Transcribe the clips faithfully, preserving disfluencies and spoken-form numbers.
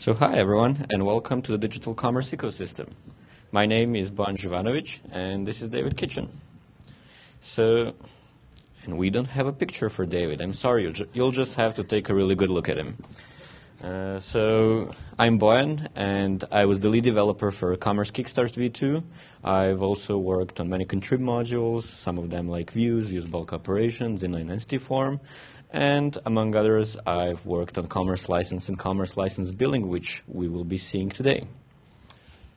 So hi everyone, and welcome to the digital commerce ecosystem. My name is Bojan Zivanovic, and this is David Kitchen. So, and we don't have a picture for David. I'm sorry, you'll, ju you'll just have to take a really good look at him. Uh, so I'm Bojan, and I was the lead developer for Commerce Kickstart V two. I've also worked on many contrib modules, some of them like Views, Use Bulk Operations, Inline Entity Form. And among others, I've worked on Commerce License and Commerce License Billing, which we will be seeing today.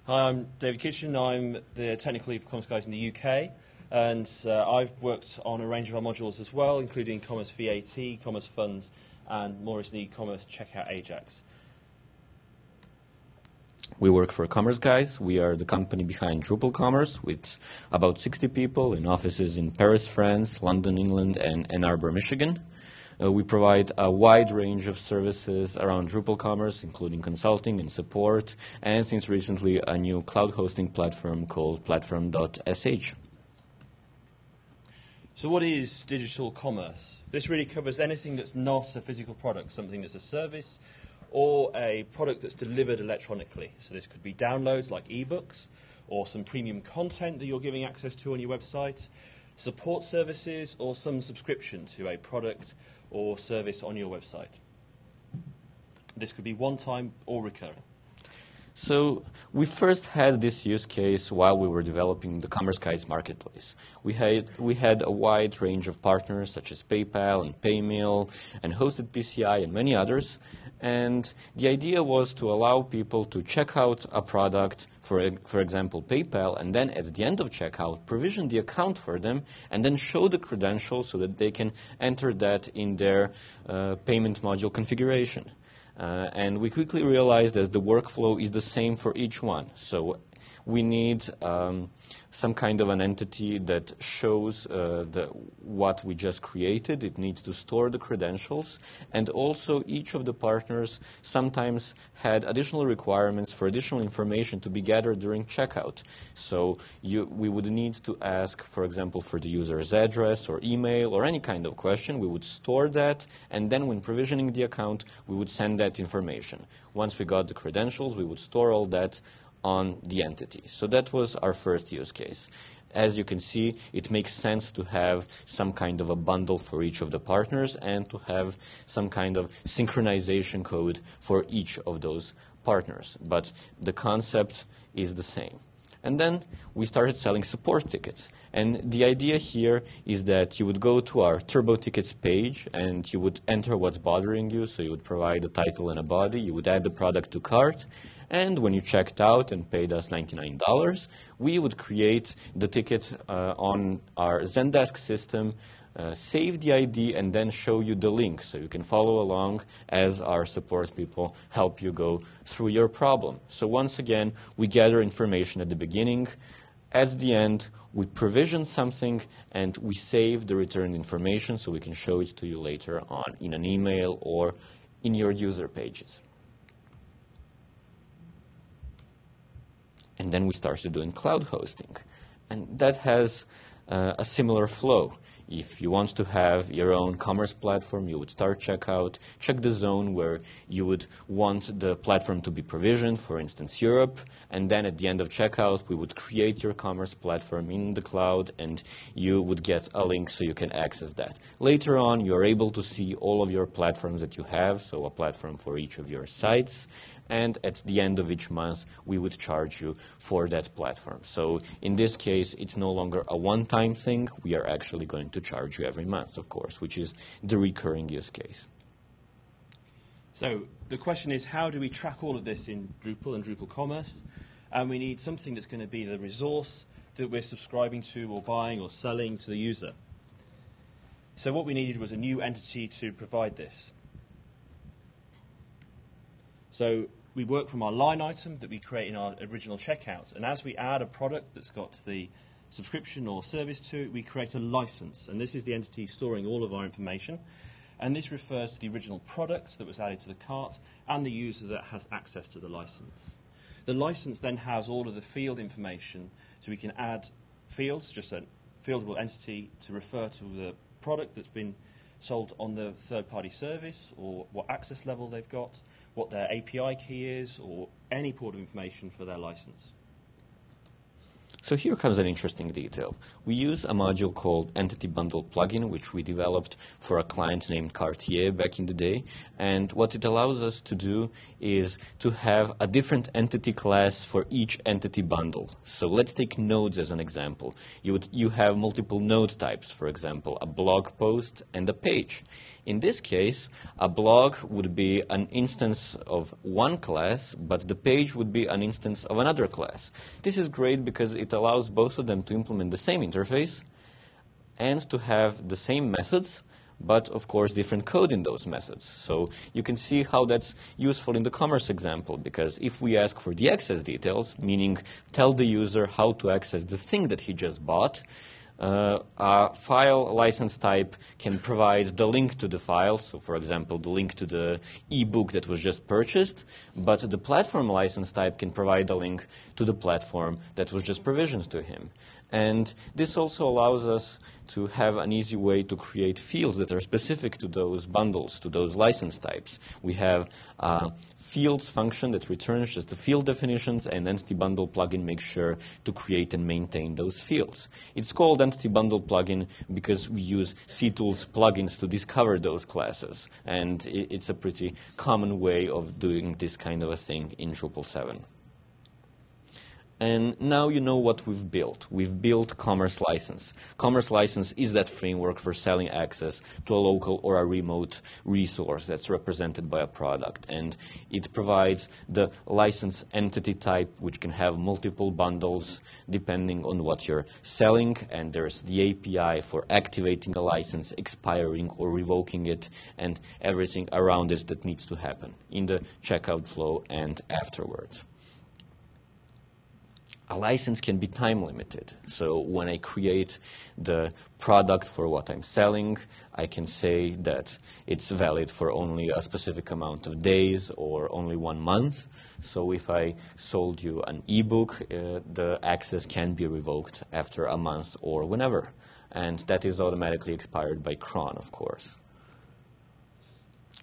Hi, I'm David Kitchen. I'm the technical lead for Commerce Guys in the U K. And uh, I've worked on a range of our modules as well, including Commerce V A T, Commerce Funds, and more recently, Commerce Checkout Ajax. We work for Commerce Guys. We are the company behind Drupal Commerce with about sixty people in offices in Paris, France, London, England, and Ann Arbor, Michigan. Uh, we provide a wide range of services around Drupal Commerce, including consulting and support, and since recently, a new cloud hosting platform called platform dot S H. So what is digital commerce? This really covers anything that's not a physical product, something that's a service or a product that's delivered electronically. So this could be downloads like ebooks or some premium content that you're giving access to on your website, support services, or some subscription to a product or service on your website. This could be one-time or recurring. So we first had this use case while we were developing the Commerce Guys marketplace. We had, we had a wide range of partners such as PayPal and PayMill and hosted P C I and many others. And the idea was to allow people to check out a product, for, for example, PayPal, and then at the end of checkout, provision the account for them and then show the credentials so that they can enter that in their uh, payment module configuration. Uh, and we quickly realized that the workflow is the same for each one. So we need um, some kind of an entity that shows uh, the, what we just created. It needs to store the credentials. And also each of the partners sometimes had additional requirements for additional information to be gathered during checkout. So you, we would need to ask, for example, for the user's address or email or any kind of question. We would store that. And then when provisioning the account, we would send that information. Once we got the credentials, we would store all that on the entity. So that was our first use case. As you can see, it makes sense to have some kind of a bundle for each of the partners and to have some kind of synchronization code for each of those partners. But the concept is the same. And then we started selling support tickets. And the idea here is that you would go to our Turbo Tickets page and you would enter what's bothering you. So you would provide a title and a body. You would add the product to cart. And when you checked out and paid us ninety-nine dollars, we would create the ticket uh, on our Zendesk system, uh, save the I D, and then show you the link so you can follow along as our support people help you go through your problem. So once again, we gather information at the beginning. At the end, we provision something, and we save the returned information so we can show it to you later on in an email or in your user pages. And then we started doing cloud hosting. And that has uh, a similar flow. If you want to have your own commerce platform, you would start checkout, check the zone where you would want the platform to be provisioned, for instance, Europe. And then at the end of checkout, we would create your commerce platform in the cloud, and you would get a link so you can access that. Later on, you are able to see all of your platforms that you have, so a platform for each of your sites. And at the end of each month, we would charge you for that platform. So in this case, it's no longer a one-time thing. We are actually going to charge you every month, of course, which is the recurring use case. So the question is, how do we track all of this in Drupal and Drupal Commerce? And we need something that's going to be the resource that we're subscribing to or buying or selling to the user. So what we needed was a new entity to provide this. So we work from our line item that we create in our original checkout. And as we add a product that's got the subscription or service to it, we create a license. And this is the entity storing all of our information. And this refers to the original product that was added to the cart and the user that has access to the license. The license then has all of the field information. So we can add fields, just a fieldable entity, to refer to the product that's been sold on the third-party service, or what access level they've got, what their A P I key is, or any port of information for their license. So here comes an interesting detail. We use a module called Entity Bundle Plugin, which we developed for a client named Cartier back in the day. And what it allows us to do is to have a different entity class for each entity bundle. So let's take nodes as an example. You would, you have multiple node types, for example, a blog post and a page. In this case, a blog would be an instance of one class, but the page would be an instance of another class. This is great because it allows both of them to implement the same interface and to have the same methods, but of course different code in those methods. So you can see how that's useful in the commerce example, because if we ask for the access details, meaning tell the user how to access the thing that he just bought, Uh, a file license type can provide the link to the file, so for example the link to the ebook that was just purchased, but the platform license type can provide the link to the platform that was just provisioned to him. And this also allows us to have an easy way to create fields that are specific to those bundles, to those license types. We have uh, fields function that returns just the field definitions, and Entity Bundle Plugin makes sure to create and maintain those fields. It's called Entity Bundle Plugin because we use C tools plugins to discover those classes, and it's a pretty common way of doing this kind of a thing in Drupal seven. And now you know what we've built. We've built Commerce License. Commerce License is that framework for selling access to a local or a remote resource that's represented by a product. And it provides the license entity type, which can have multiple bundles depending on what you're selling. And there's the A P I for activating a license, expiring or revoking it, and everything around it that needs to happen in the checkout flow and afterwards. A license can be time limited. So when I create the product for what I'm selling, I can say that it's valid for only a specific amount of days or only one month. So if I sold you an ebook, uh, the access can be revoked after a month or whenever. And that is automatically expired by cron, of course.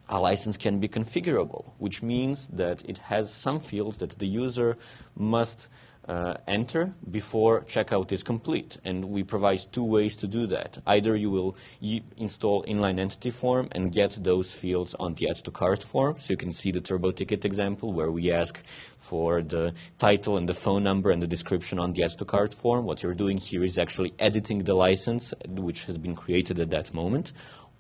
A license can be configurable, which means that it has some fields that the user must Uh, enter before checkout is complete, and we provide two ways to do that. Either you will you install inline entity form and get those fields on the add to cart form, so you can see the turbo ticket example where we ask for the title and the phone number and the description on the add to cart form. What you're doing here is actually editing the license which has been created at that moment,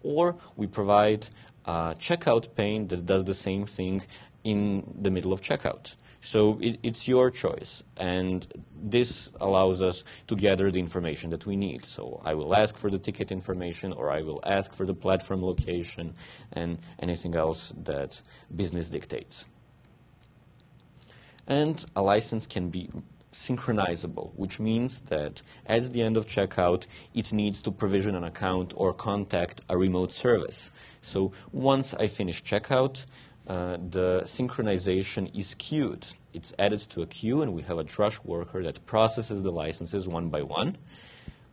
or we provide a checkout pane that does the same thing in the middle of checkout. So it, it's your choice, and this allows us to gather the information that we need. So I will ask for the ticket information, or I will ask for the platform location, and anything else that business dictates. And a license can be synchronizable, which means that at the end of checkout, it needs to provision an account or contact a remote service. So once I finish checkout, Uh, the synchronization is queued. It's added to a queue, and we have a Drush worker that processes the licenses one by one,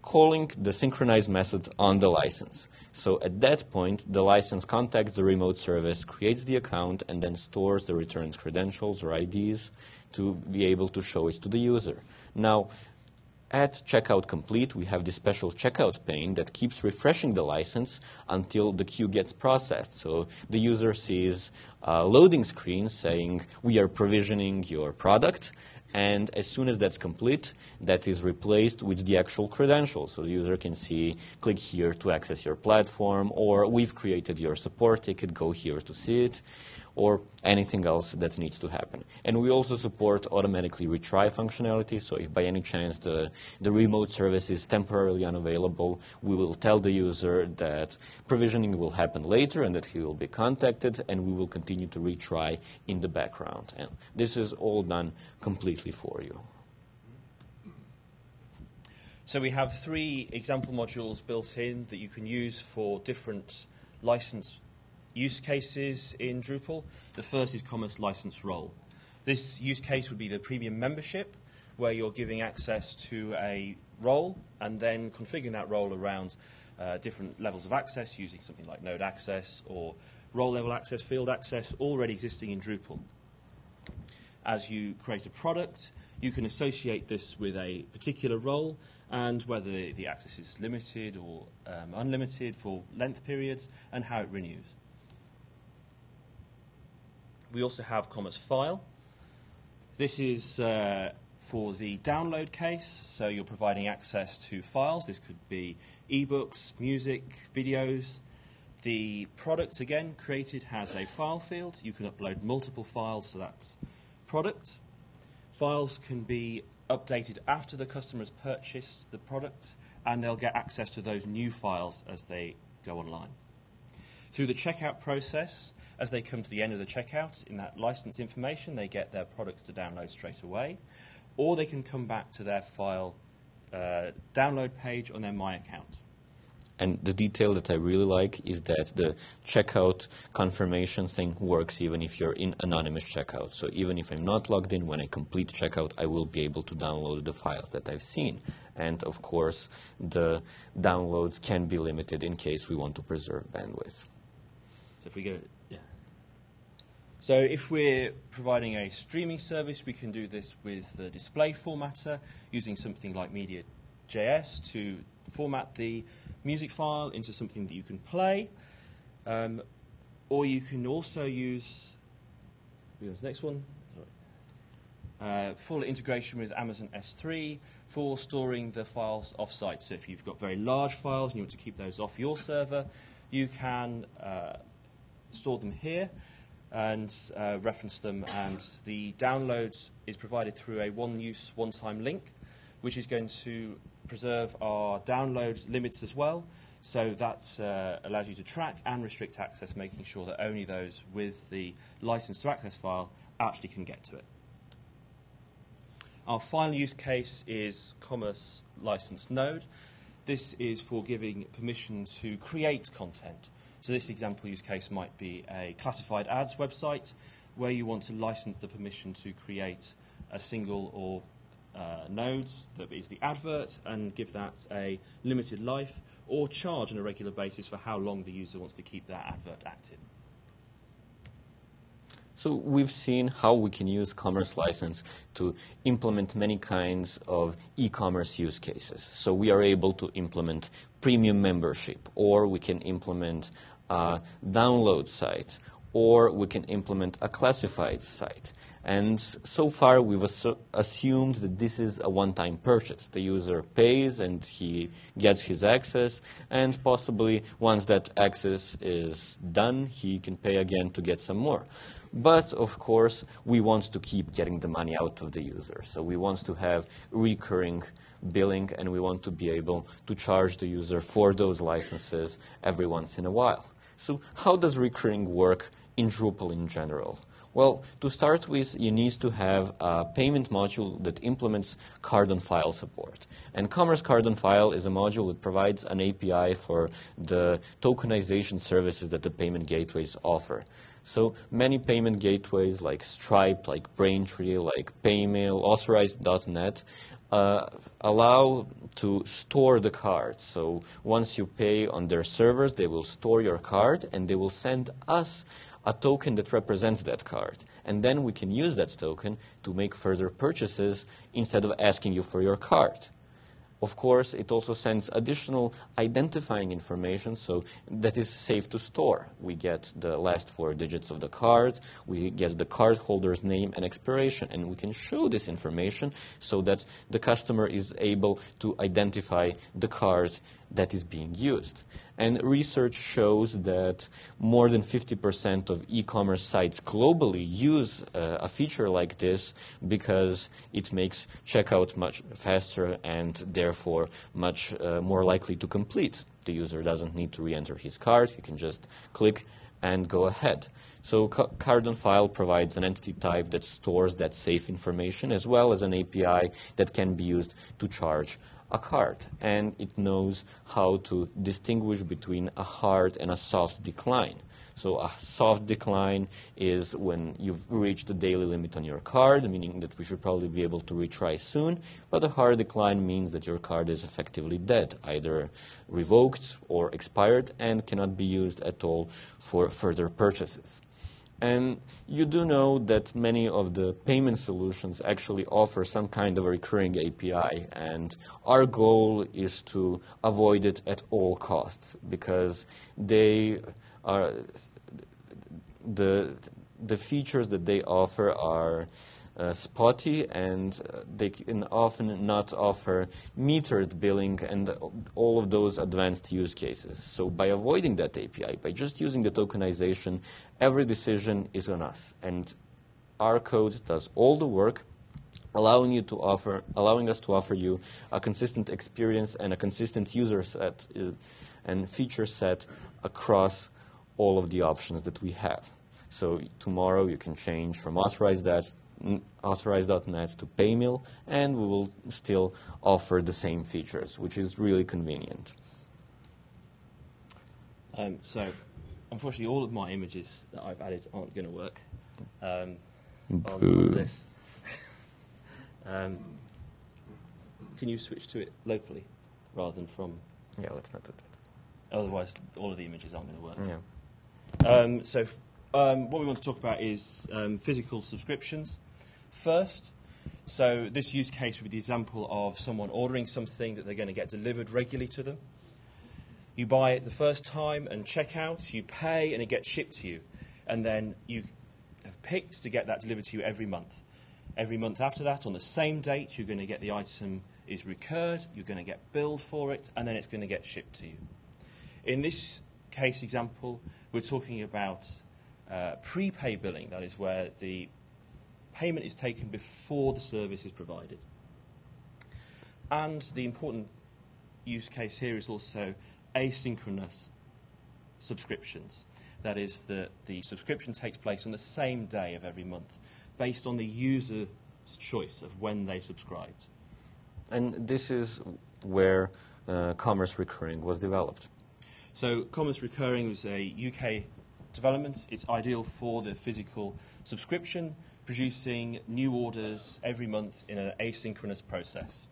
calling the synchronize method on the license. So at that point, the license contacts the remote service, creates the account, and then stores the returned credentials or I Ds to be able to show it to the user. Now, at checkout complete, we have this special checkout pane that keeps refreshing the license until the queue gets processed. So the user sees a loading screen saying, we are provisioning your product. And as soon as that's complete, that is replaced with the actual credentials. So the user can see, click here to access your platform, or we've created your support ticket, go here to see it, or anything else that needs to happen. And we also support automatically retry functionality, so if by any chance the, the remote service is temporarily unavailable, we will tell the user that provisioning will happen later and that he will be contacted, and we will continue to retry in the background. And this is all done completely for you. So we have three example modules built in that you can use for different license use cases in Drupal. The first is Commerce License Role. This use case would be the premium membership, where you're giving access to a role and then configuring that role around uh, different levels of access using something like node access or role level access, field access, already existing in Drupal. As you create a product, you can associate this with a particular role, and whether the, the access is limited or um, unlimited for length periods, and how it renews. We also have Commerce File. This is uh, for the download case, so you're providing access to files. This could be ebooks, music, videos. The product, again, created has a file field. You can upload multiple files, so that's product. Files can be updated after the customer's purchased the product, and they'll get access to those new files as they go online. Through the checkout process, as they come to the end of the checkout, in that license information, they get their products to download straight away, or they can come back to their file uh, download page on their My Account. And the detail that I really like is that the checkout confirmation thing works even if you're in anonymous checkout. So even if I'm not logged in, when I complete checkout, I will be able to download the files that I've seen. And of course, the downloads can be limited in case we want to preserve bandwidth. So if we go, yeah. So if we're providing a streaming service, we can do this with the display formatter using something like Media dot J S to format the music file into something that you can play, um, or you can also use the next one, uh, full integration with Amazon S three for storing the files offsite. So if you've got very large files and you want to keep those off your server, you can uh, store them here and uh, reference them, and the download is provided through a one-use, one-time link, which is going to preserve our download limits as well, so that uh, allows you to track and restrict access, making sure that only those with the license to access file actually can get to it. Our final use case is Commerce License Node. This is for giving permission to create content. So this example use case might be a classified ads website where you want to license the permission to create a single or Uh, nodes, that is the advert, and give that a limited life, or charge on a regular basis for how long the user wants to keep that advert active. So we've seen how we can use Commerce License to implement many kinds of e-commerce use cases. So we are able to implement premium membership, or we can implement uh, download sites, or we can implement a classified site. And so far, we've assu- assumed that this is a one-time purchase. The user pays, and he gets his access, and possibly once that access is done, he can pay again to get some more. But, of course, we want to keep getting the money out of the user. So we want to have recurring billing, and we want to be able to charge the user for those licenses every once in a while. So how does recurring work in Drupal in general? Well, to start with, you need to have a payment module that implements card-on-file support. And Commerce Card-on-File is a module that provides an A P I for the tokenization services that the payment gateways offer. So many payment gateways like Stripe, like Braintree, like PayMill, Authorize dot net, Uh, allow to store the card. So once you pay on their servers, they will store your card, and they will send us a token that represents that card. And then we can use that token to make further purchases instead of asking you for your card. Of course, it also sends additional identifying information, so that is safe to store. We get the last four digits of the card, we get the cardholder's name and expiration, and we can show this information so that the customer is able to identify the card that is being used. And research shows that more than fifty percent of e-commerce sites globally use uh, a feature like this because it makes checkout much faster and therefore much uh, more likely to complete. The user doesn't need to re-enter his card, he can just click and go ahead. So Card-on-File provides an entity type that stores that safe information, as well as an A P I that can be used to charge a card. And it knows how to distinguish between a hard and a soft decline. So a soft decline is when you've reached the daily limit on your card, meaning that we should probably be able to retry soon. But a hard decline means that your card is effectively dead, either revoked or expired, and cannot be used at all for further purchases. And you do know that many of the payment solutions actually offer some kind of a recurring A P I, and our goal is to avoid it at all costs, because they are, the, the features that they offer are uh, spotty, and they can often not offer metered billing and all of those advanced use cases. So by avoiding that A P I, by just using the tokenization, every decision is on us, and our code does all the work, allowing you to offer, allowing us to offer you a consistent experience and a consistent user set and feature set across all of the options that we have. So tomorrow you can change from Authorize dot net to PayMill, and we will still offer the same features, which is really convenient. Um, so. Unfortunately, all of my images that I've added aren't going to work um, on this. um, can you switch to it locally rather than from? Yeah, let's not do that. Otherwise, all of the images aren't going to work. Yeah. Um, so um, what we want to talk about is um, physical subscriptions first. So this use case would be the example of someone ordering something that they're going to get delivered regularly to them. You buy it the first time and check out, you pay, and it gets shipped to you. And then you have picked to get that delivered to you every month. Every month after that, on the same date, you're going to get the item is recurred, you're going to get billed for it, and then it's going to get shipped to you. In this case example, we're talking about uh, prepay billing. That is where the payment is taken before the service is provided. And the important use case here is also asynchronous subscriptions. That is, that the subscription takes place on the same day of every month, based on the user's choice of when they subscribed. And this is where uh, Commerce Recurring was developed. So Commerce Recurring was a U K development. It's ideal for the physical subscription, producing new orders every month in an asynchronous process.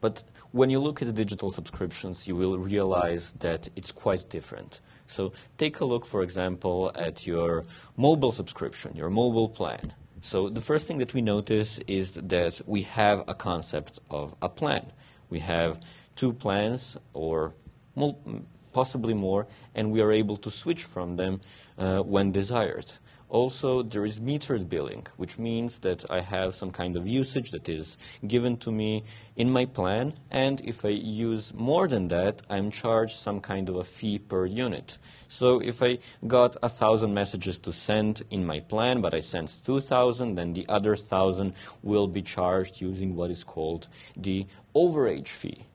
But when you look at the digital subscriptions, you will realize that it's quite different. So take a look, for example, at your mobile subscription, your mobile plan. So the first thing that we notice is that we have a concept of a plan. We have two plans, or possibly more, and we are able to switch from them uh, when desired. Also, there is metered billing, which means that I have some kind of usage that is given to me in my plan, and if I use more than that, I'm charged some kind of a fee per unit. So if I got a thousand messages to send in my plan, but I sent two thousand, then the other thousand will be charged using what is called the overage fee.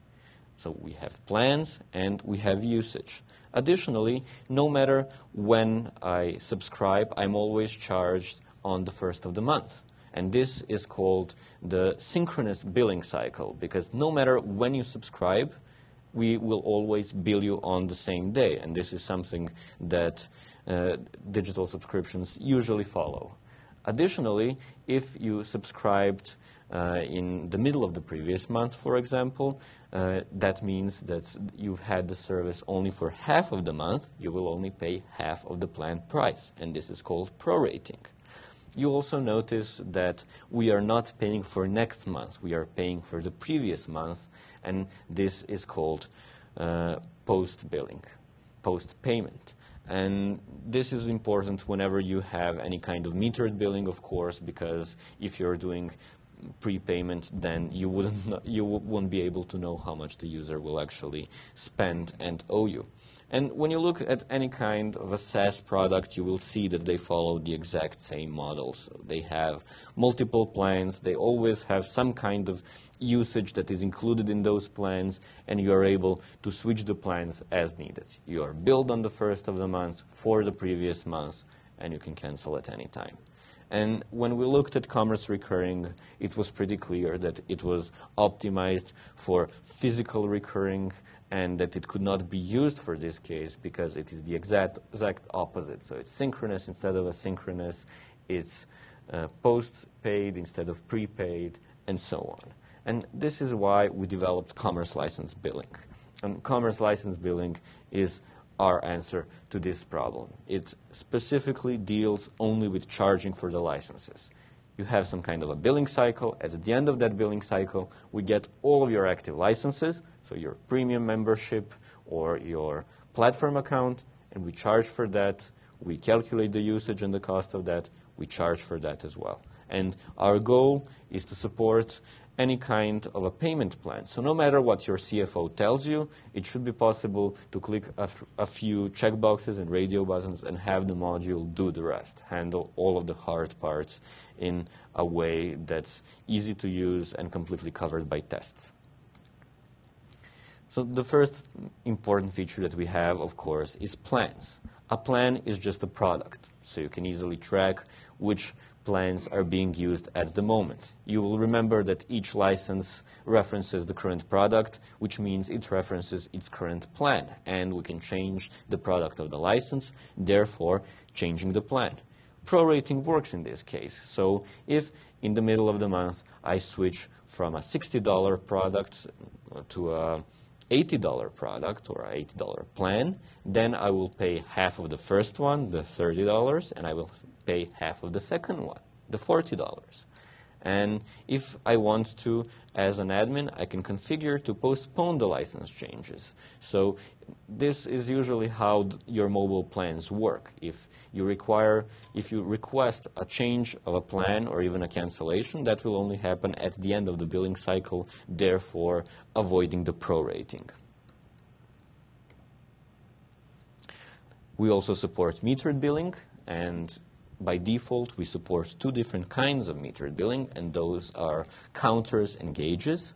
So we have plans and we have usage. Additionally, no matter when I subscribe, I'm always charged on the first of the month. And this is called the synchronous billing cycle, because no matter when you subscribe, we will always bill you on the same day. And this is something that uh, digital subscriptions usually follow. Additionally, if you subscribed uh, in the middle of the previous month, for example, uh, that means that you've had the service only for half of the month, you will only pay half of the planned price, and this is called prorating. You also notice that we are not paying for next month, we are paying for the previous month, and this is called uh, post-billing, post-payment. And this is important whenever you have any kind of metered billing, of course, because if you're doing prepayment, then you wouldn't, you won't be able to know how much the user will actually spend and owe you. And when you look at any kind of a SaaS product, you will see that they follow the exact same models. So they have multiple plans. They always have some kind of usage that is included in those plans, and you are able to switch the plans as needed. You are billed on the first of the month for the previous month, and you can cancel at any time. And when we looked at Commerce Recurring, it was pretty clear that it was optimized for physical recurring and that it could not be used for this case because it is the exact, exact opposite. So it's synchronous instead of asynchronous, it's uh, post-paid instead of prepaid, and so on. And this is why we developed Commerce License Billing. And Commerce License Billing is our answer to this problem. It specifically deals only with charging for the licenses. You have some kind of a billing cycle. At the end of that billing cycle, we get all of your active licenses, so your premium membership or your platform account, and we charge for that. We calculate the usage and the cost of that. We charge for that as well. And our goal is to support any kind of a payment plan. So no matter what your C F O tells you, it should be possible to click a, a few checkboxes and radio buttons and have the module do the rest, handle all of the hard parts in a way that's easy to use and completely covered by tests. So the first important feature that we have, of course, is plans. A plan is just a product, so you can easily track which plans are being used at the moment. You will remember that each license references the current product, which means it references its current plan, and we can change the product of the license, therefore changing the plan. Prorating works in this case, so if in the middle of the month I switch from a sixty dollar product to a eighty dollar product or eighty dollar plan, then I will pay half of the first one, the thirty dollars, and I will pay half of the second one, the forty dollars. And if I want to, as an admin, I can configure to postpone the license changes. So this is usually how your mobile plans work. If you require, if you request a change of a plan or even a cancellation, that will only happen at the end of the billing cycle, therefore avoiding the prorating. We also support metered billing, and by default, we support two different kinds of metered billing, and those are counters and gauges.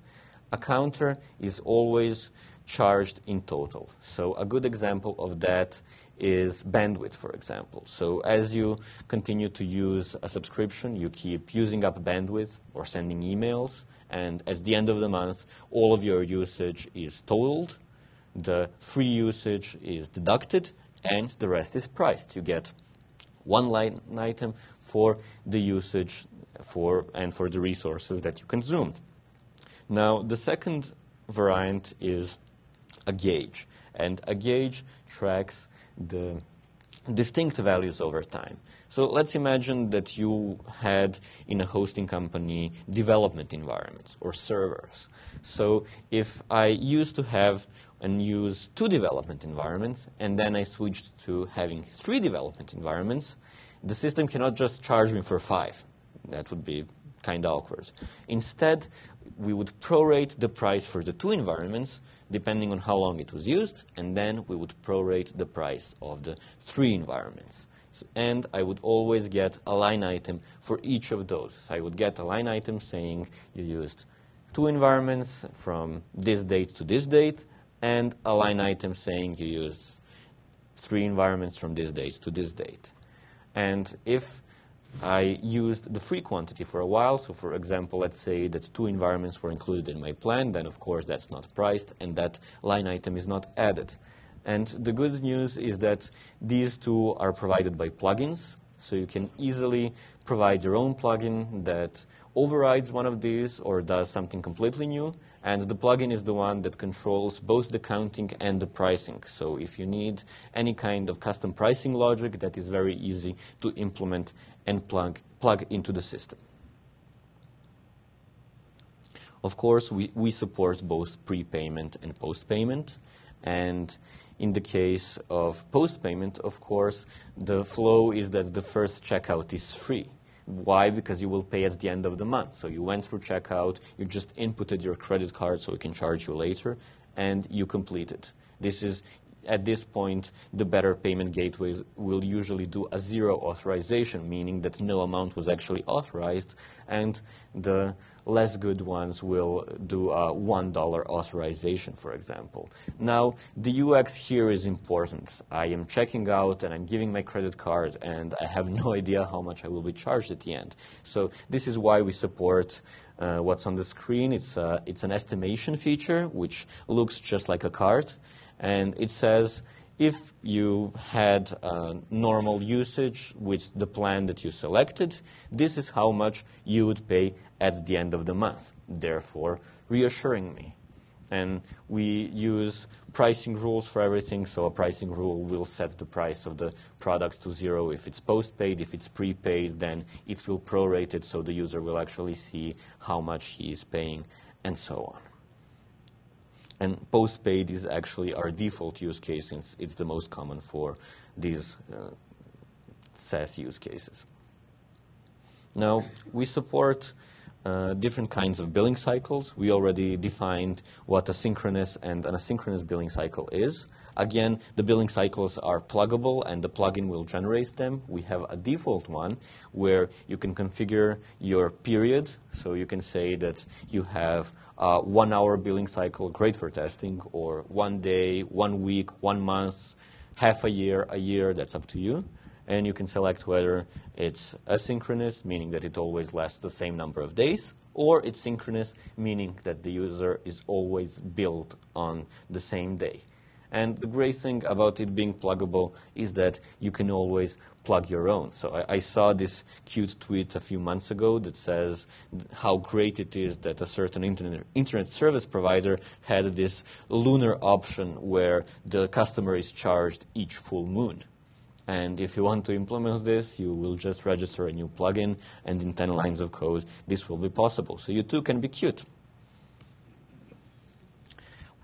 A counter is always charged in total. So a good example of that is bandwidth, for example. So as you continue to use a subscription, you keep using up bandwidth or sending emails, and at the end of the month, all of your usage is totaled, the free usage is deducted, and the rest is priced. You get one line item for the usage for and for the resources that you consumed. Now, the second variant is a gauge, and a gauge tracks the distinct values over time. So let's imagine that you had in a hosting company development environments or servers. So if I used to have and use two development environments, and then I switched to having three development environments, the system cannot just charge me for five. That would be kind of awkward. Instead, we would prorate the price for the two environments, depending on how long it was used, and then we would prorate the price of the three environments. So, and I would always get a line item for each of those. So I would get a line item saying you used two environments from this date to this date, and a line item saying you use three environments from this date to this date. And if I used the free quantity for a while, so for example, let's say that two environments were included in my plan, then of course that's not priced and that line item is not added. And the good news is that these two are provided by plugins, so you can easily provide your own plugin that overrides one of these or does something completely new. And the plugin is the one that controls both the counting and the pricing. So if you need any kind of custom pricing logic, that is very easy to implement and plug, plug into the system. Of course, we, we support both prepayment and postpayment. And in the case of postpayment, of course, the flow is that the first checkout is free. Why? Because you will pay at the end of the month. So you went through checkout, you just inputted your credit card so we can charge you later, and you completed. This is at this point, the better payment gateways will usually do a zero authorization, meaning that no amount was actually authorized, and the less good ones will do a one dollar authorization, for example. Now, the U X here is important. I am checking out and I'm giving my credit card and I have no idea how much I will be charged at the end. So this is why we support uh, what's on the screen. It's, a, it's an estimation feature which looks just like a card, and it says if you had uh, normal usage with the plan that you selected, this is how much you would pay at the end of the month, therefore reassuring me. And we use pricing rules for everything, so a pricing rule will set the price of the products to zero if it's postpaid. If it's prepaid, then it will prorate it, so the user will actually see how much he is paying, and so on. And postpaid is actually our default use case, since it's the most common for these uh, SaaS use cases. Now, we support uh, different kinds of billing cycles. We already defined what a synchronous and an asynchronous billing cycle is. Again, the billing cycles are pluggable and the plugin will generate them. We have a default one where you can configure your period. So you can say that you have a one hour billing cycle, great for testing, or one day, one week, one month, half a year, a year, that's up to you. And you can select whether it's asynchronous, meaning that it always lasts the same number of days, or it's synchronous, meaning that the user is always billed on the same day. And the great thing about it being pluggable is that you can always plug your own. So I, I saw this cute tweet a few months ago that says how great it is that a certain internet, internet service provider had this lunar option where the customer is charged each full moon. And if you want to implement this, you will just register a new plugin, and in ten lines of code, this will be possible. So you too can be cute.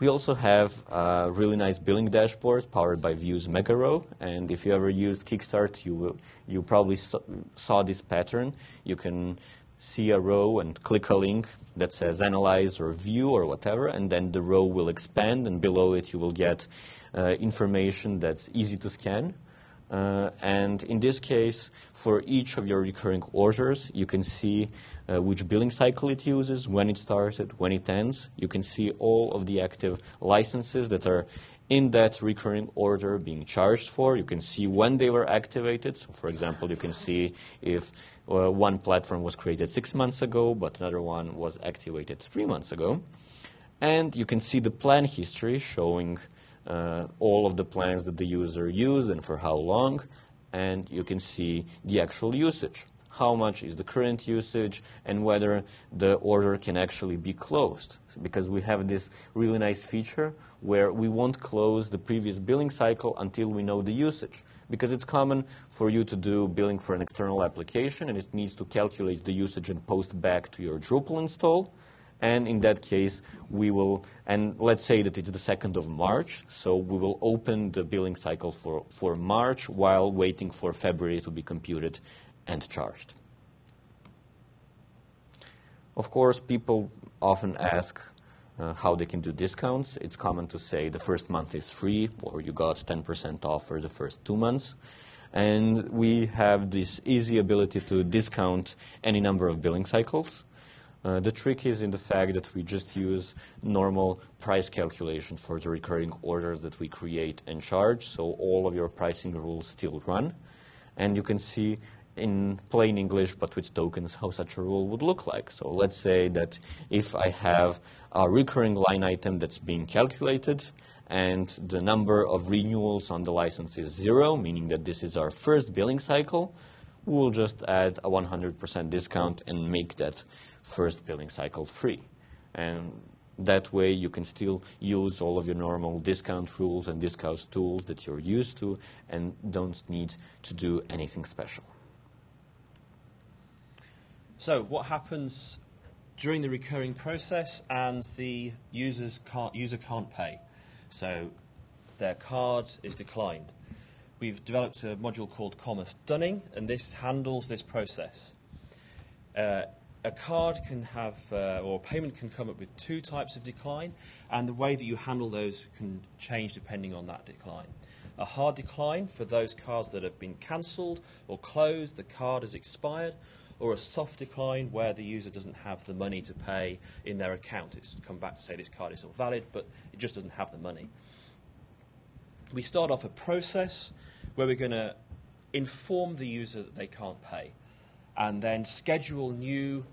We also have a really nice billing dashboard powered by Views MegaRow, and if you ever used Kickstart, you will, you probably saw this pattern. You can see a row and click a link that says analyze or view or whatever, and then the row will expand, and below it you will get uh, information that's easy to scan. Uh, and in this case, for each of your recurring orders, you can see uh, which billing cycle it uses, when it started, when it ends. You can see all of the active licenses that are in that recurring order being charged for. You can see when they were activated. So, for example, you can see if uh, one platform was created six months ago, but another one was activated three months ago. And you can see the plan history showing Uh, all of the plans that the user used and for how long, and you can see the actual usage. How much is the current usage and whether the order can actually be closed, because we have this really nice feature where we won't close the previous billing cycle until we know the usage, because it's common for you to do billing for an external application and it needs to calculate the usage and post back to your Drupal install. And in that case, we will, and let's say that it's the second of March, so we will open the billing cycle for, for March while waiting for February to be computed and charged. Of course, people often ask uh, how they can do discounts. It's common to say the first month is free, or you got ten percent off for the first two months. And we have this easy ability to discount any number of billing cycles. Uh, the trick is in the fact that we just use normal price calculation for the recurring orders that we create and charge, so all of your pricing rules still run. And you can see in plain English, but with tokens, how such a rule would look like. So let's say that if I have a recurring line item that's being calculated, and the number of renewals on the license is zero, meaning that this is our first billing cycle, we'll just add a one hundred percent discount and make that first billing cycle free. And that way you can still use all of your normal discount rules and discount tools that you're used to and don't need to do anything special. So what happens during the recurring process and the users can't, user can't pay? So their card is declined. We've developed a module called Commerce Dunning, and this handles this process. Uh, a card can have, uh, or a payment can come up with two types of decline, and the way that you handle those can change depending on that decline. A hard decline for those cards that have been cancelled or closed, the card has expired, or a soft decline where the user doesn't have the money to pay in their account. It's come back to say this card is still valid, but it just doesn't have the money. We start off a process where we're going to inform the user that they can't pay, and then schedule new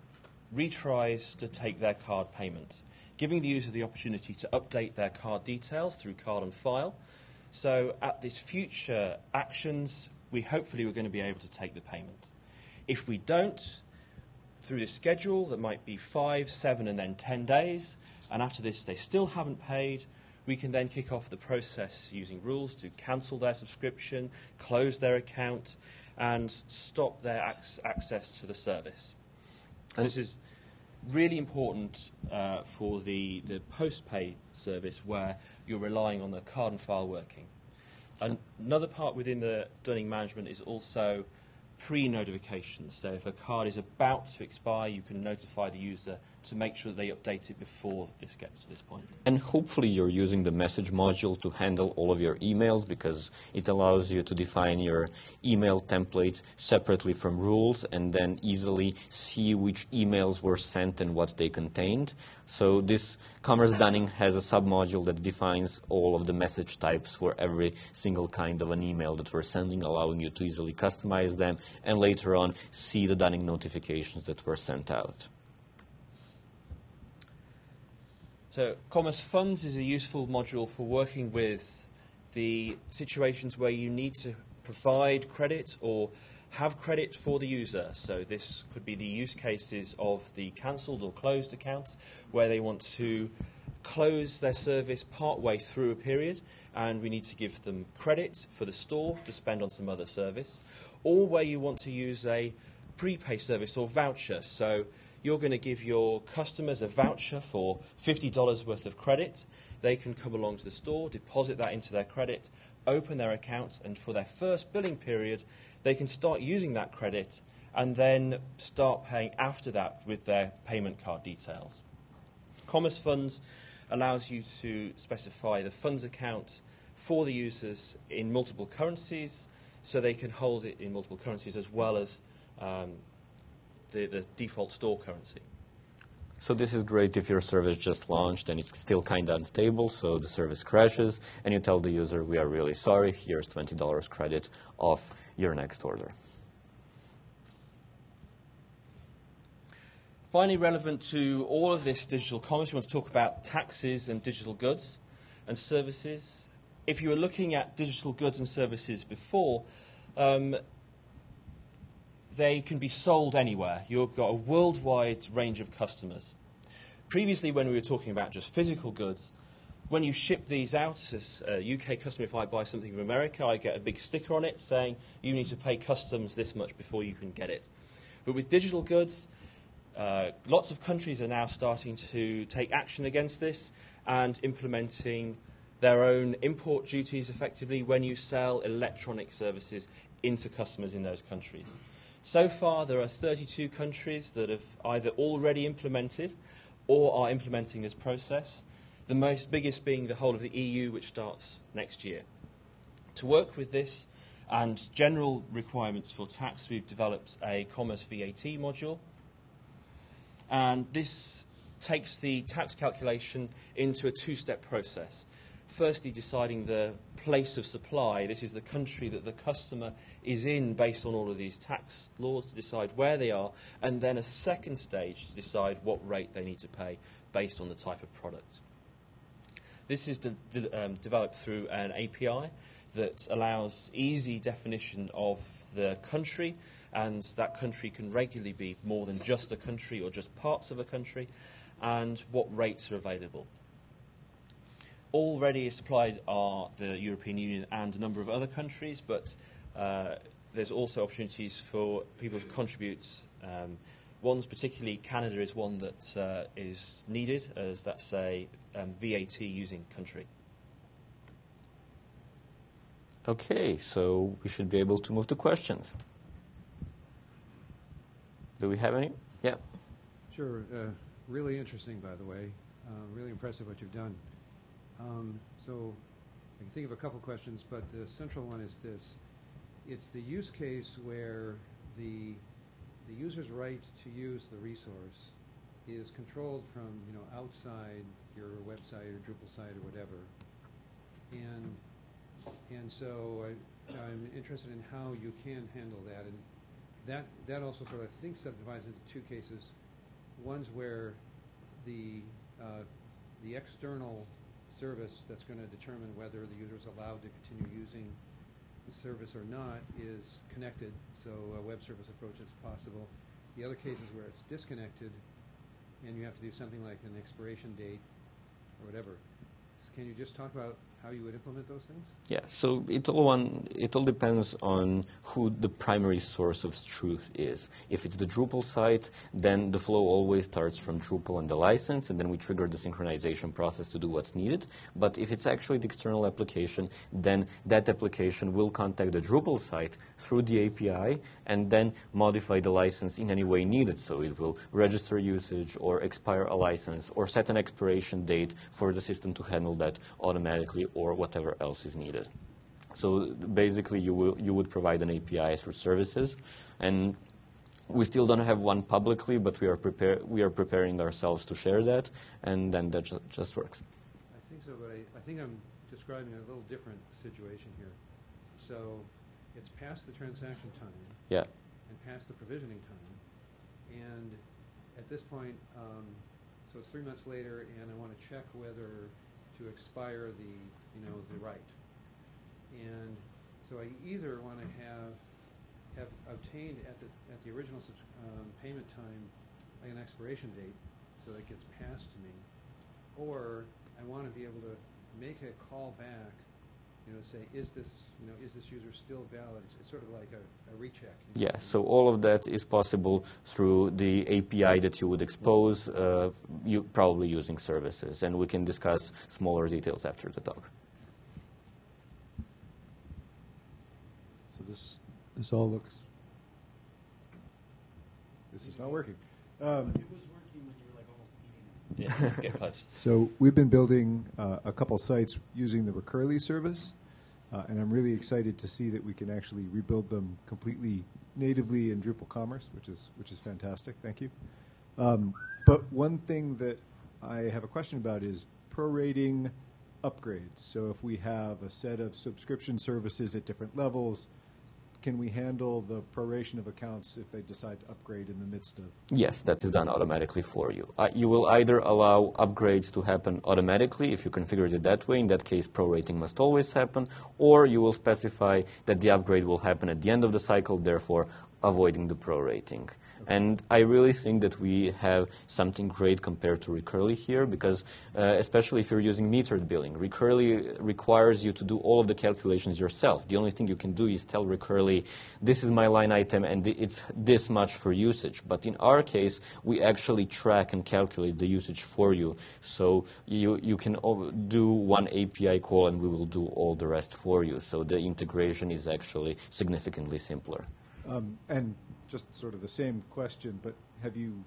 retries to take their card payment, giving the user the opportunity to update their card details through card on file. So at these future actions, we hopefully we're going to be able to take the payment. If we don't, through this schedule that might be five, seven, and then ten days, and after this they still haven't paid, we can then kick off the process using rules to cancel their subscription, close their account, and stop their ac access to the service. And this is really important uh, for the, the post-pay service where you're relying on the card and file working. And another part within the Dunning management is also pre-notifications. So if a card is about to expire, you can notify the user to make sure that they update it before this gets to this point. And hopefully you're using the message module to handle all of your emails, because it allows you to define your email templates separately from rules and then easily see which emails were sent and what they contained. So this Commerce Dunning has a submodule that defines all of the message types for every single kind of an email that we're sending, allowing you to easily customize them and later on see the Dunning notifications that were sent out. So Commerce Funds is a useful module for working with the situations where you need to provide credit or have credit for the user. So this could be the use cases of the cancelled or closed accounts where they want to close their service partway through a period and we need to give them credit for the store to spend on some other service, or where you want to use a prepay service or voucher. So you're going to give your customers a voucher for fifty dollars worth of credit. They can come along to the store, deposit that into their credit, open their accounts, and for their first billing period, they can start using that credit and then start paying after that with their payment card details. Commerce Funds allows you to specify the funds account for the users in multiple currencies, so they can hold it in multiple currencies as well as um, the, the default store currency. So this is great if your service just launched and it's still kind of unstable, so the service crashes, and you tell the user, we are really sorry, here's twenty dollars credit off your next order. Finally, relevant to all of this digital commerce, we want to talk about taxes and digital goods and services. If you were looking at digital goods and services before, um, they can be sold anywhere. You've got a worldwide range of customers. Previously, when we were talking about just physical goods, when you ship these out, as a U K customer, if I buy something from America, I get a big sticker on it saying, you need to pay customs this much before you can get it. But with digital goods, uh, lots of countries are now starting to take action against this and implementing their own import duties effectively when you sell electronic services into customers in those countries. So far, there are thirty-two countries that have either already implemented or are implementing this process, the most biggest being the whole of the E U, which starts next year. To work with this and general requirements for tax, we've developed a Commerce V A T module, and this takes the tax calculation into a two-step process. Firstly, deciding the place of supply. This is the country that the customer is in based on all of these tax laws to decide where they are, and then a second stage to decide what rate they need to pay based on the type of product. This is de de um, developed through an A P I that allows easy definition of the country, and that country can regularly be more than just a country or just parts of a country, and what rates are available. Already supplied are the European Union and a number of other countries, but uh, there's also opportunities for people to contribute. Um, one's particularly Canada is one that uh, is needed, as that's a um, V A T using country. Okay, so we should be able to move to questions. Do we have any? Yeah. Sure. Uh, really interesting, by the way. Uh, really impressive what you've done. Um, so I can think of a couple questions, but the central one is this. It's the use case where the the user's right to use the resource is controlled from, you know, outside your website or Drupal site or whatever. And and so I, I'm interested in how you can handle that. And that that also sort of, I think, subdivides into two cases. One's where the uh, the external service that's going to determine whether the user is allowed to continue using the service or not is connected, so a web service approach is possible. The other case is where it's disconnected, and you have to do something like an expiration date or whatever. So can you just talk about how you would implement those things? Yeah, so it all, one, it all depends on who the primary source of truth is. If it's the Drupal site, then the flow always starts from Drupal and the license, and then we trigger the synchronization process to do what's needed. But if it's actually the external application, then that application will contact the Drupal site through the A P I and then modify the license in any way needed. So it will register usage or expire a license or set an expiration date for the system to handle that automatically, or whatever else is needed. So basically, you will you would provide an A P I through services, and we still don't have one publicly, but we are prepare we are preparing ourselves to share that, and then that ju just works. I think so, but I, I think I'm describing a little different situation here. So it's past the transaction time, yeah, and past the provisioning time, and at this point, um, so it's three months later, and I want to check whether to expire the, you know, the right. And so I either want to have have obtained at the at the original um, payment time like an expiration date, so that gets passed to me, or I want to be able to make a call back, you know, say, is this, you know, is this user still valid? It's, it's sort of like a, a recheck. You know? Yeah, so all of that is possible through the A P I that you would expose, uh, you probably using services, and we can discuss smaller details after the talk. So this, this all looks, this is not working. Um, it was working when you were like almost eating it. Yeah, get punched. So we've been building uh, a couple sites using the Recurly service. Uh, and I'm really excited to see that we can actually rebuild them completely natively in Drupal Commerce, which is which is fantastic. Thank you. Um, but one thing that I have a question about is prorating upgrades. So if we have a set of subscription services at different levels, can we handle the proration of accounts if they decide to upgrade in the midst of? Yes, that is done automatically for you. Uh, you will either allow upgrades to happen automatically if you configured it that way. In that case, prorating must always happen. Or you will specify that the upgrade will happen at the end of the cycle, therefore avoiding the prorating. Okay. And I really think that we have something great compared to Recurly here, because uh, especially if you're using metered billing, Recurly requires you to do all of the calculations yourself. The only thing you can do is tell Recurly, this is my line item and it's this much for usage. But in our case, we actually track and calculate the usage for you. So you, you can do one A P I call and we will do all the rest for you. So the integration is actually significantly simpler. Um, and just sort of the same question, but have you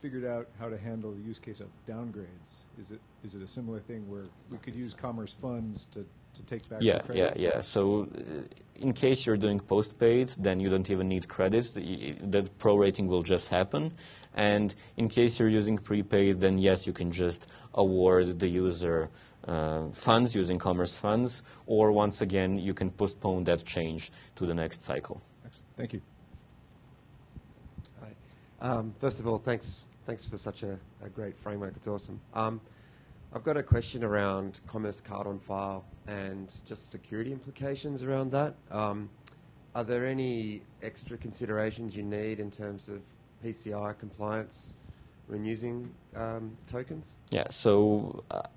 figured out how to handle the use case of downgrades? Is it is it a similar thing where we could use Commerce Funds to, to take back yeah, the credit? Yeah, yeah, yeah. So uh, in case you're doing postpaid, then you don't even need credits. The, the prorating will just happen. And in case you're using prepaid, then yes, you can just award the user Uh, funds using Commerce Funds, or once again, you can postpone that change to the next cycle. Excellent. Thank you. All right. Um, first of all, thanks, thanks for such a, a great framework. It's awesome. Um, I've got a question around Commerce Card-on-File and just security implications around that. Um, are there any extra considerations you need in terms of P C I compliance when using um, tokens? Yeah, so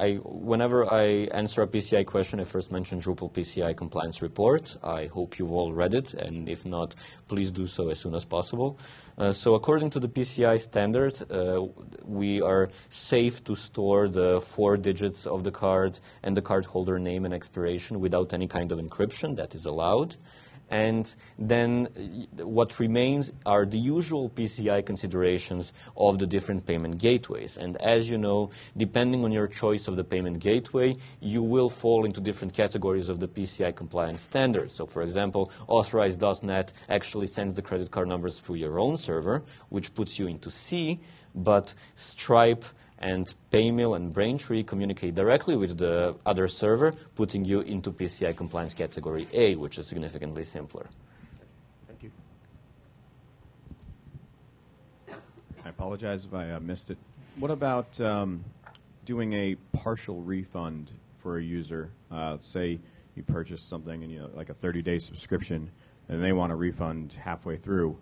I, whenever I answer a P C I question, I first mention Drupal P C I compliance report. I hope you've all read it, and if not, please do so as soon as possible. Uh, so according to the P C I standard, uh, we are safe to store the four digits of the card and the cardholder name and expiration without any kind of encryption. That is allowed. And then what remains are the usual P C I considerations of the different payment gateways. And as you know, depending on your choice of the payment gateway, you will fall into different categories of the P C I compliance standards. So for example, Authorize dot net actually sends the credit card numbers through your own server, which puts you into C, but Stripe and PayMill and Braintree communicate directly with the other server, putting you into P C I compliance category A, which is significantly simpler. Thank you. I apologize if I uh, missed it. What about um, doing a partial refund for a user? Uh, say you purchase something and you know, like a thirty-day subscription, and they want a refund halfway through.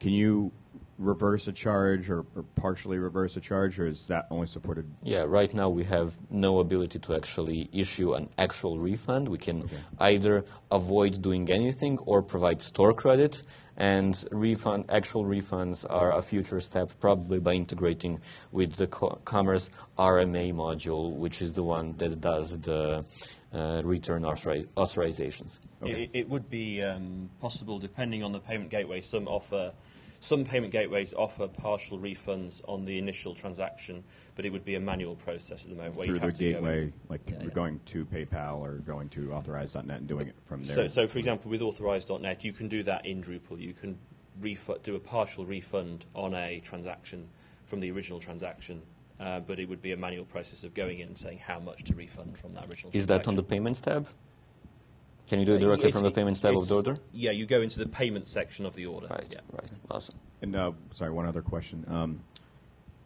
Can you reverse a charge or, or partially reverse a charge, or is that only supported? Yeah, right now we have no ability to actually issue an actual refund. We can okay. either avoid doing anything or provide store credit, and refund, actual refunds are a future step, probably by integrating with the co Commerce R M A module, which is the one that does the Uh, return authori authorizations. Okay. It, it would be um, possible, depending on the payment gateway. Some offer, some payment gateways offer partial refunds on the initial transaction, but it would be a manual process at the moment. Where Through you have the to gateway, go like yeah, yeah. going to PayPal or going to Authorize dot net and doing it from there. So, so for example, with Authorize dot net, you can do that in Drupal. You can do a partial refund on a transaction from the original transaction. Uh, but it would be a manual process of going in and saying how much to refund from that original transaction. Is that on the Payments tab? Can you do it directly uh, from the Payments tab of the order? Yeah, you go into the Payments section of the order. Right, yeah. right. Awesome. And, uh, sorry, one other question. Um,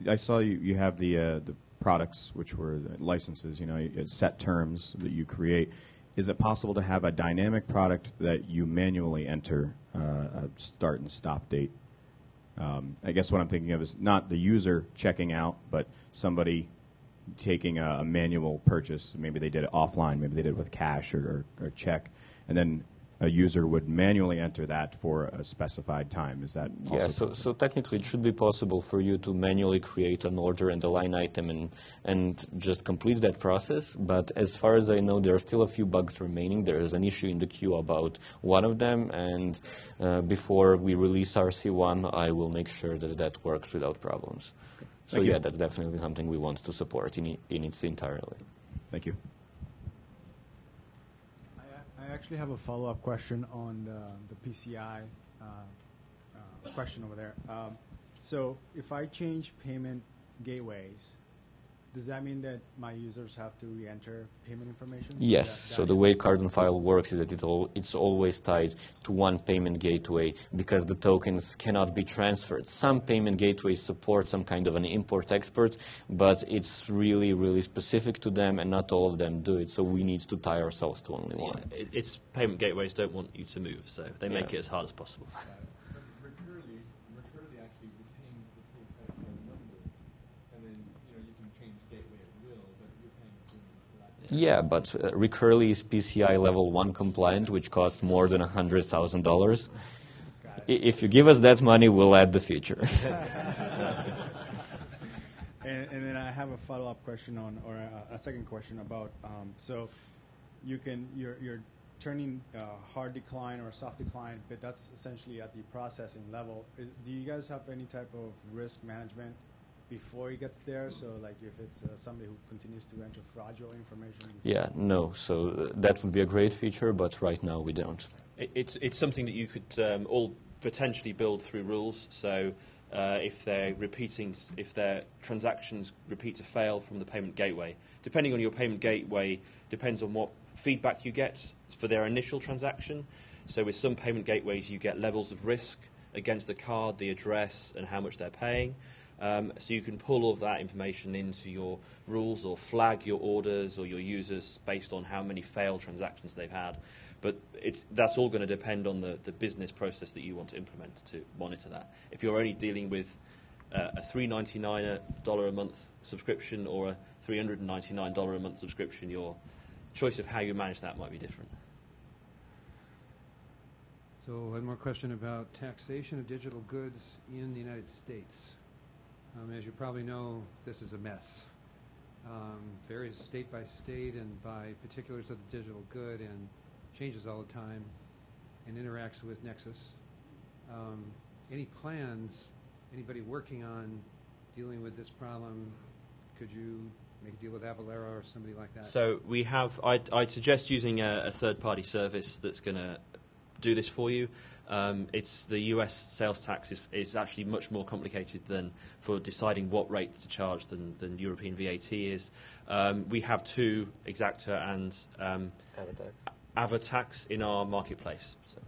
I saw you, you have the, uh, the products, which were licenses, you know, set terms that you create. Is it possible to have a dynamic product that you manually enter uh, a start and stop date? Um, I guess what I'm thinking of is not the user checking out, but somebody taking a, a manual purchase. Maybe they did it offline. Maybe they did it with cash or, or, or check. And then a user would manually enter that for a specified time. Is that also? Yeah, so, so technically it should be possible for you to manually create an order and a line item and, and just complete that process. But as far as I know, there are still a few bugs remaining. There is an issue in the queue about one of them. And uh, before we release R C one, I will make sure that that works without problems. Okay. So Thank yeah, you. that's definitely something we want to support in, in its entirety. Thank you. I actually have a follow-up question on the, the P C I uh, uh, question over there. Um, so if I change payment gateways, does that mean that my users have to re-enter payment information? Yes. That, that so the way Card-on-File works is that it all, it's always tied to one payment gateway because the tokens cannot be transferred. Some payment gateways support some kind of an import-export, but it's really, really specific to them, and not all of them do it. So we need to tie ourselves to only one. Yeah, it's payment gateways don't want you to move, so they yeah. make it as hard as possible. Yeah, but uh, Recurly is P C I level one compliant, which costs more than one hundred thousand dollars. If you give us that money, we'll add the feature. and, and then I have a follow-up question on, or a, a second question about, um, so you can, you're, you're turning uh, hard decline or soft decline, but that's essentially at the processing level. Is, do you guys have any type of risk management before he gets there? So like if it's uh, somebody who continues to enter fraudulent information? Yeah, no. So uh, that would be a great feature, but right now we don't. It, it's, it's something that you could um, all potentially build through rules. So uh, if they're repeating, if their transactions repeat to fail from the payment gateway, depending on your payment gateway, depends on what feedback you get for their initial transaction. So with some payment gateways, you get levels of risk against the card, the address, and how much they're paying. Um, so you can pull all of that information into your rules or flag your orders or your users based on how many failed transactions they've had. But it's, that's all going to depend on the, the business process that you want to implement to monitor that. If you're only dealing with uh, a three ninety-nine a month subscription or a three hundred ninety-nine a month subscription, your choice of how you manage that might be different. So one more question about taxation of digital goods in the United States. Um, as you probably know, this is a mess. Um, varies state by state and by particulars of the digital good, and changes all the time. and interacts with Nexus. Um, any plans, anybody working on dealing with this problem? Could you make a deal with Avalara or somebody like that? So we have, I'd, I'd suggest using a, a third-party service that's going to do this for you. Um, it's the U S sales tax is, is actually much more complicated than for deciding what rate to charge than, than European V A T is. Um, we have two, Exacta and um, Avatax. Avatax in our marketplace. So.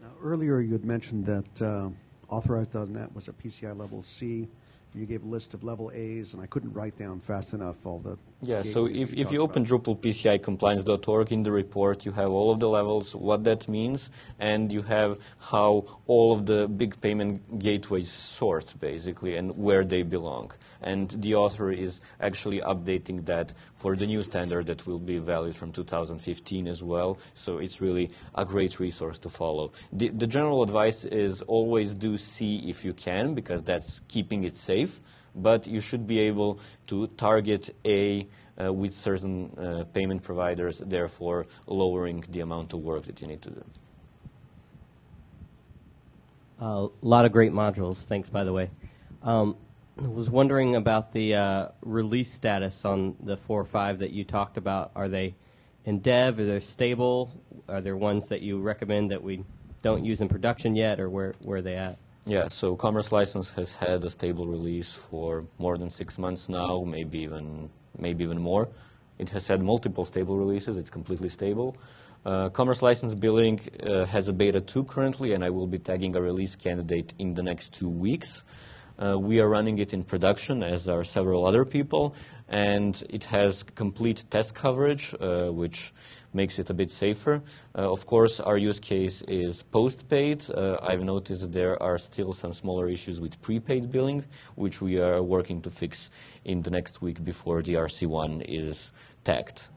Now, earlier you had mentioned that uh, Authorize dot net was a P C I level C. You gave a list of level A's, and I couldn't write down fast enough all the... Yeah, so if, if you open about. Drupal P C I compliance dot org, in the report, you have all of the levels, what that means, and you have how all of the big payment gateways sort, basically, and where they belong. And the author is actually updating that for the new standard that will be valid from two thousand fifteen as well, so it's really a great resource to follow. The, the general advice is always do C if you can, because that's keeping it safe. But you should be able to target A uh, with certain uh, payment providers, therefore lowering the amount of work that you need to do. A uh, lot of great modules. Thanks, by the way. Um, I was wondering about the uh, release status on the four or five that you talked about. Are they in dev? Are they stable? Are there ones that you recommend that we don't use in production yet, or where, where are they at? Yeah, so Commerce License has had a stable release for more than six months now, maybe even maybe even more. It has had multiple stable releases. It's completely stable. Uh, Commerce License Billing uh, has a beta two currently, and I will be tagging a release candidate in the next two weeks. Uh, we are running it in production, as are several other people, and it has complete test coverage, uh, which makes it a bit safer. Uh, of course, our use case is postpaid. Uh, I've noticed there are still some smaller issues with prepaid billing, which we are working to fix in the next week before the R C one is tagged.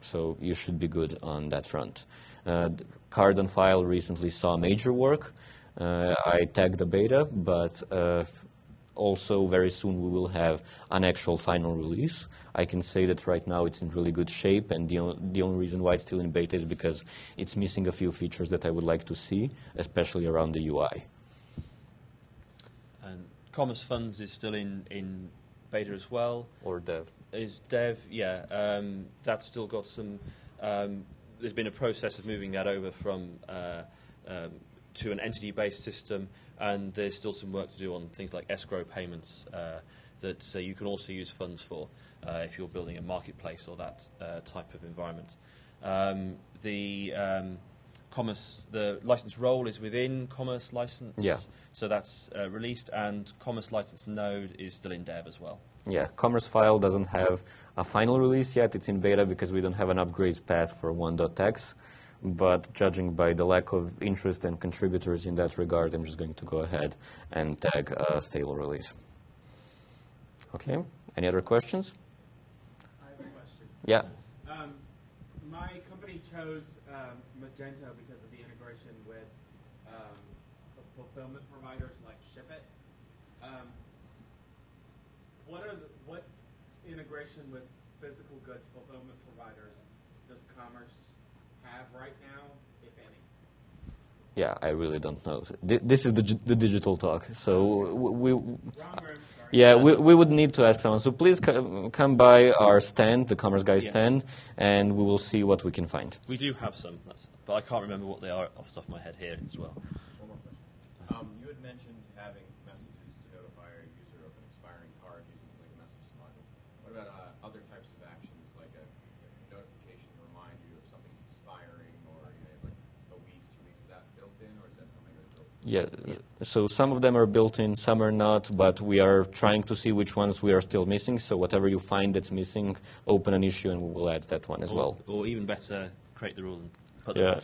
So you should be good on that front. Uh, Card-on-File recently saw major work. Uh, I tagged the beta, but uh, also very soon we will have an actual final release. I can say that right now it's in really good shape, and the, on, the only reason why it's still in beta is because it's missing a few features that I would like to see, especially around the U I. And Commerce Funds is still in, in beta as well. Or dev. Is dev, yeah. Um, that's still got some... Um, there's been a process of moving that over from uh, um, to an entity-based system, and there's still some work to do on things like escrow payments uh, that uh, you can also use funds for uh, if you're building a marketplace or that uh, type of environment. Um, the um, commerce, the license role is within Commerce License, yeah. So that's uh, released, and Commerce License Node is still in dev as well. Yeah, Commerce File doesn't have a final release yet. It's in beta because we don't have an upgrades path for one dot x. But judging by the lack of interest and contributors in that regard, I'm just going to go ahead and tag a stable release. Okay, any other questions? I have a question. Yeah. Um, my company chose um, Magento because of the integration with um, fulfillment providers like Shipit. Um, what are the, what integration with physical goods fulfillment providers does Commerce have right now, if any? Yeah, I really don't know. This is the, the digital talk, so we, we yeah, we, we would need to ask someone. So please co come by our stand, the Commerce Guys yes. stand, and we will see what we can find. We do have some, that's, but I can't remember what they are off the top of my head here as well. One more question. Um, you had mentioned having messages to notify a user of an expiring card using like a message module. What about uh, other types of actions? Yeah, so some of them are built in, some are not, but we are trying to see which ones we are still missing. So whatever you find that's missing, open an issue and we will add that one as or, well. Or even better, create the rule and put yeah.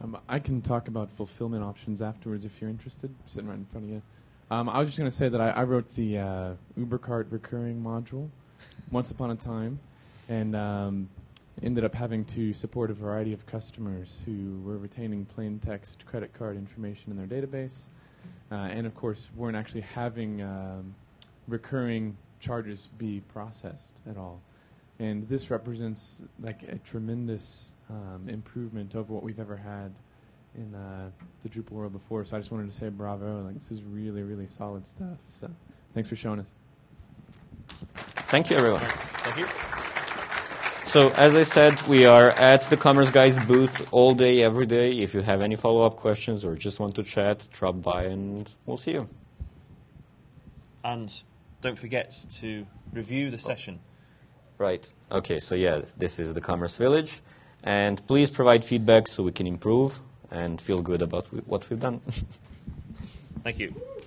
the um, I can talk about fulfillment options afterwards if you're interested. I'm sitting right in front of you. Um, I was just going to say that I, I wrote the uh, UberCart recurring module once upon a time, and um, ended up having to support a variety of customers who were retaining plain text credit card information in their database, uh, and of course weren't actually having um, recurring charges be processed at all. And this represents like a tremendous um, improvement over what we've ever had in uh, the Drupal world before. So I just wanted to say bravo. Like, this is really, really solid stuff. So thanks for showing us. Thank you, everyone. Thank you. So as I said, we are at the Commerce Guys booth all day, every day. If you have any follow-up questions or just want to chat, drop by and we'll see you. And don't forget to review the session. Right. OK, so yeah, this is the Commerce Village. And please provide feedback so we can improve and feel good about what we've done. Thank you.